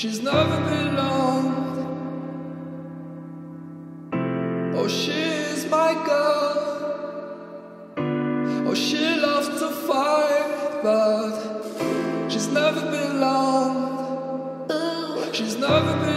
She's never belonged. Oh, she's my girl. Oh, she loves to fight, but she's never belonged. She's never belonged.